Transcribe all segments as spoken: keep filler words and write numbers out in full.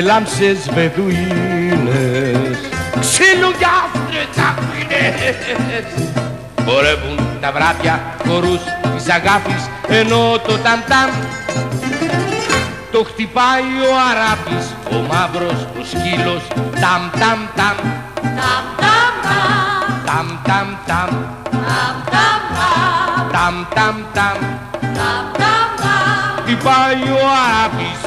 με λάμψες βεδουίνες, ξυλουγιάστρες τσαπίνες, πορεύουν τα βράδια χορούς της αγάπης, ενώ το ταμ-ταμ το χτυπάει ο αράπης, ο μαύρος, ο σκύλος, ταμ-ταμ-ταμ, ταμ-ταμ-ταμ, ταμ-ταμ-ταμ, ταμ-ταμ-ταμ, ταμ-ταμ-ταμ, ταμ-ταμ-ταμ, χτυπάει ο αράπης.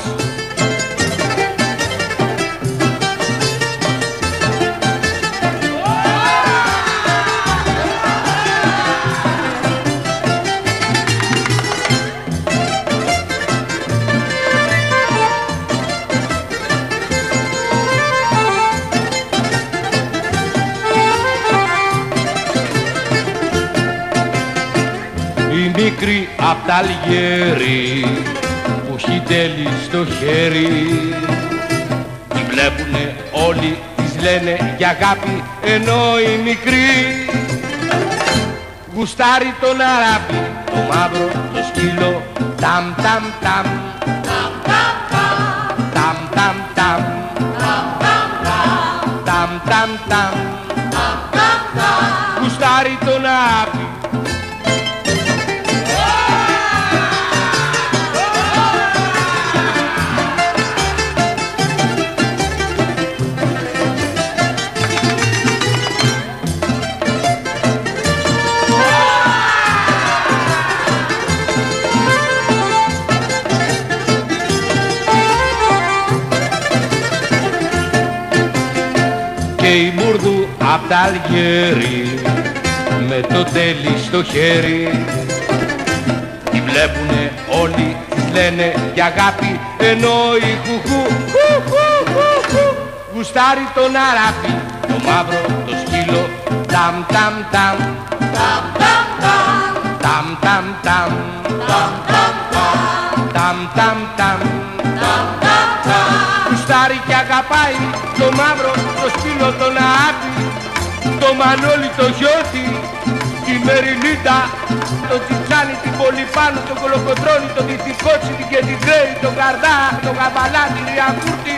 Μικρή απ' τ' Αλγέρι που έχει τέλει στο χέρι, τη βλέπουνε όλοι, της λένε για αγάπη, ενώ η μικρή γουστάρει τον αράπη, το μαύρο, το σκύλο, ταμ-ταμ-ταμ, ταμ-ταμ-ταμ, ταμ-ταμ-ταμ, γουστάρει τον αράπη. Η Μούρδου απ' τ' Αλγέρι με το τέλει στο χέρι, τη βλέπουνε όλοι, της λένε για αγάπη, ενώ η Χουχού γουστάρει τον αράπη, το μαύρο, το σκύλο, ταμ-ταμ-ταμ, ταμ-ταμ-ταμ, ταμ-ταμ-ταμ, ταμ-ταμ-ταμ, γουστάρει και αγαπάει το μαύρο, το σκύλο, τον Αάπη, το Μανώλη, το Γιώτη, τη Μεριλίτα, το Τσιτσάνι, την Πολυπάνου, τον Κολοκοτρώνη, τον Δυτικότσι, την Κεντικρέρη, τον Καρδά, τον Γαμπαλά, την Ριαγκούρτη,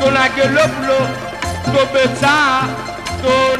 τον Αγγελόπουλο, τον Πετσά, τον